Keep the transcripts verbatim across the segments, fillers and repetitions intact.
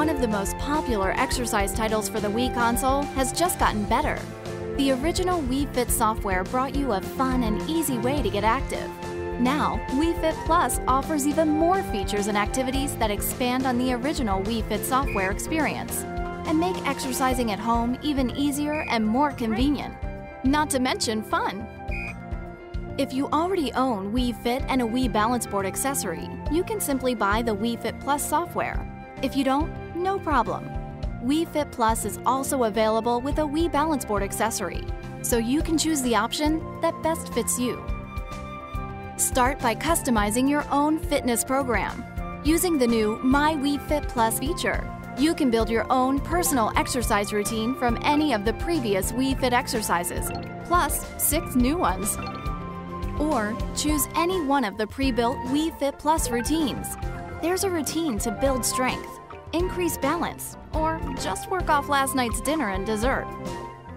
one of the most popular exercise titles for the Wii console, has just gotten better. The original Wii Fit software brought you a fun and easy way to get active. Now, Wii Fit Plus offers even more features and activities that expand on the original Wii Fit software experience and make exercising at home even easier and more convenient, not to mention fun. If you already own Wii Fit and a Wii Balance Board accessory, you can simply buy the Wii Fit Plus software. If you don't, no problem. Wii Fit Plus is also available with a Wii Balance Board accessory, so you can choose the option that best fits you. Start by customizing your own fitness program. Using the new My Wii Fit Plus feature, you can build your own personal exercise routine from any of the previous Wii Fit exercises, plus six new ones. Or choose any one of the pre-built Wii Fit Plus routines. There's a routine to build strength, increase balance, or just work off last night's dinner and dessert.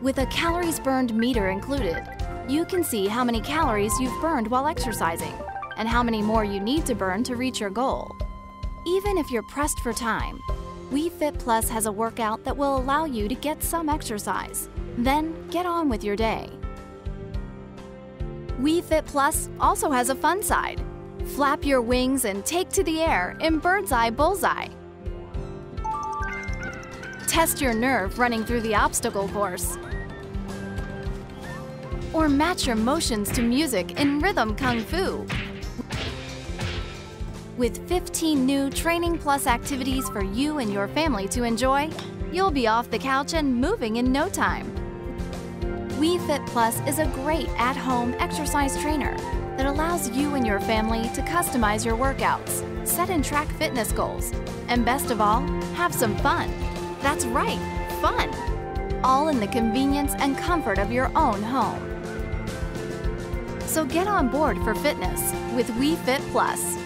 With a calories burned meter included, you can see how many calories you've burned while exercising and how many more you need to burn to reach your goal. Even if you're pressed for time, Wii Fit Plus has a workout that will allow you to get some exercise, then get on with your day. Wii Fit Plus also has a fun side. Flap your wings and take to the air in Bird's Eye Bullseye. Test your nerve running through the obstacle course. Or match your motions to music in Rhythm Kung Fu. With fifteen new Training Plus activities for you and your family to enjoy, you'll be off the couch and moving in no time. Wii Fit Plus is a great at-home exercise trainer that allows you and your family to customize your workouts, set and track fitness goals, and best of all, have some fun. That's right, fun! All in the convenience and comfort of your own home. So get on board for fitness with Wii Fit Plus.